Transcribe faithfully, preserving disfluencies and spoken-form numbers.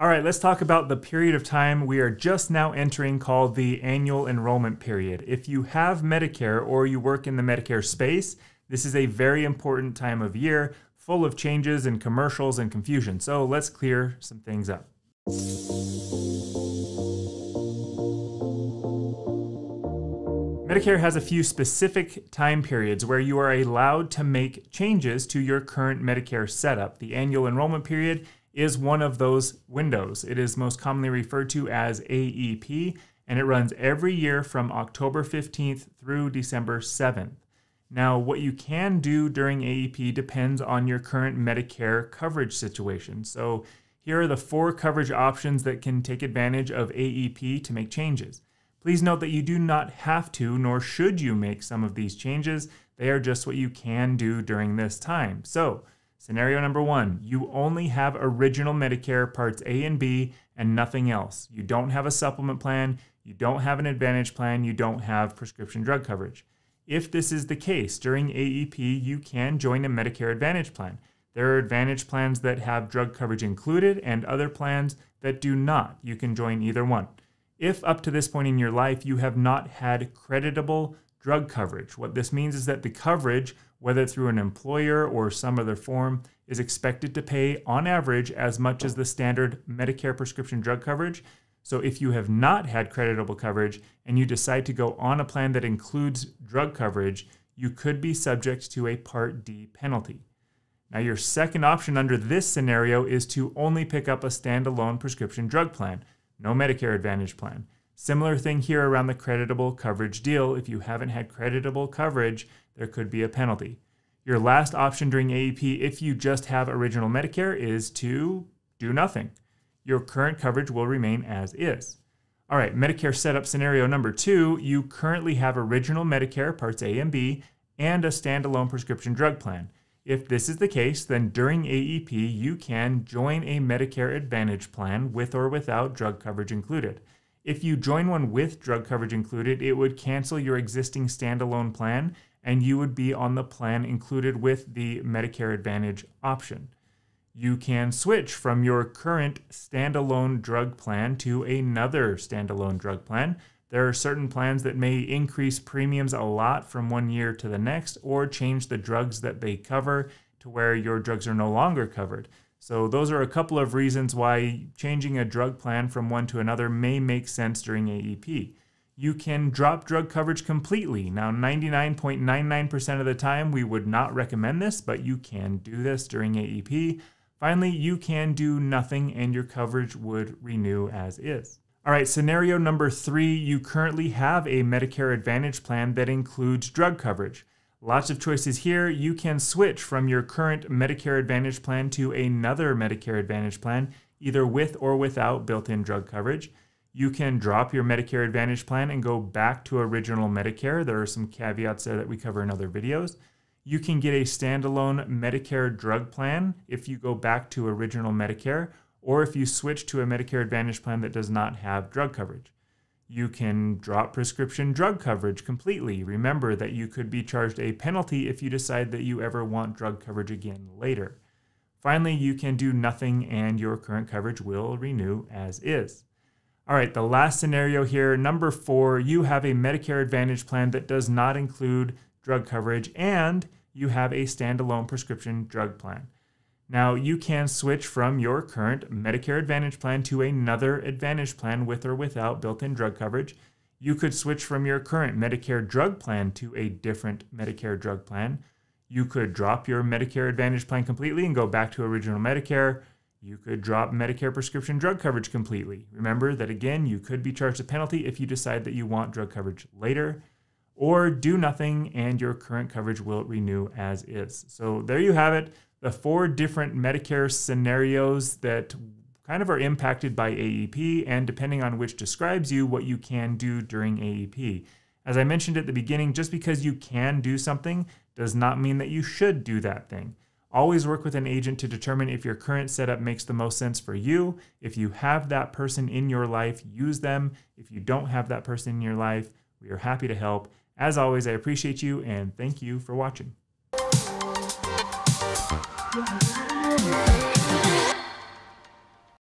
All right, let's talk about the period of time we are just now entering called the annual enrollment period. If you have Medicare or you work in the Medicare space, this is a very important time of year, full of changes and commercials and confusion. So let's clear some things up. Medicare has a few specific time periods where you are allowed to make changes to your current Medicare setup. The annual enrollment period is one of those windows. It is most commonly referred to as A E P, and it runs every year from October fifteenth through December seventh. Now, what you can do during A E P depends on your current Medicare coverage situation. So here are the four coverage options that can take advantage of A E P to make changes. Please note that you do not have to, nor should you make some of these changes. They are just what you can do during this time. So, scenario number one, you only have original Medicare Parts A and B and nothing else. You don't have a supplement plan, you don't have an Advantage plan, you don't have prescription drug coverage. If this is the case, during A E P, you can join a Medicare Advantage plan. There are Advantage plans that have drug coverage included and other plans that do not. You can join either one. If up to this point in your life, you have not had creditable drug coverage. What this means is that the coverage, whether through an employer or some other form, is expected to pay on average as much as the standard Medicare prescription drug coverage. So if you have not had creditable coverage and you decide to go on a plan that includes drug coverage, you could be subject to a Part D penalty. Now, your second option under this scenario is to only pick up a standalone prescription drug plan, no Medicare Advantage plan. Similar thing here around the creditable coverage deal. If you haven't had creditable coverage, there could be a penalty. Your last option during A E P, if you just have original Medicare, is to do nothing. Your current coverage will remain as is. All right, Medicare setup scenario number two, you currently have original Medicare Parts A and B and a standalone prescription drug plan. If this is the case, then during A E P, you can join a Medicare Advantage plan with or without drug coverage included. If you join one with drug coverage included, it would cancel your existing standalone plan and you would be on the plan included with the Medicare Advantage option. You can switch from your current standalone drug plan to another standalone drug plan. There are certain plans that may increase premiums a lot from one year to the next or change the drugs that they cover to where your drugs are no longer covered. So those are a couple of reasons why changing a drug plan from one to another may make sense during A E P. You can drop drug coverage completely. Now, ninety-nine point nine nine percent of the time, we would not recommend this, but you can do this during A E P. Finally, you can do nothing and your coverage would renew as is. All right, scenario number three, you currently have a Medicare Advantage plan that includes drug coverage. Lots of choices here. You can switch from your current Medicare Advantage plan to another Medicare Advantage plan, either with or without built-in drug coverage. You can drop your Medicare Advantage plan and go back to original Medicare. There are some caveats there that we cover in other videos. You can get a standalone Medicare drug plan if you go back to original Medicare, or if you switch to a Medicare Advantage plan that does not have drug coverage. You can drop prescription drug coverage completely. Remember that you could be charged a penalty if you decide that you ever want drug coverage again later. Finally, you can do nothing and your current coverage will renew as is. All right, the last scenario here, number four, you have a Medicare Advantage plan that does not include drug coverage and you have a standalone prescription drug plan. Now, you can switch from your current Medicare Advantage plan to another Advantage plan with or without built-in drug coverage. You could switch from your current Medicare drug plan to a different Medicare drug plan. You could drop your Medicare Advantage plan completely and go back to original Medicare. You could drop Medicare prescription drug coverage completely. Remember that, again, you could be charged a penalty if you decide that you want drug coverage later. Or do nothing and your current coverage will renew as is. So there you have it, the four different Medicare scenarios that kind of are impacted by A E P and depending on which describes you, what you can do during A E P. As I mentioned at the beginning, just because you can do something does not mean that you should do that thing. Always work with an agent to determine if your current setup makes the most sense for you. If you have that person in your life, use them. If you don't have that person in your life, we are happy to help. As always, I appreciate you and thank you for watching.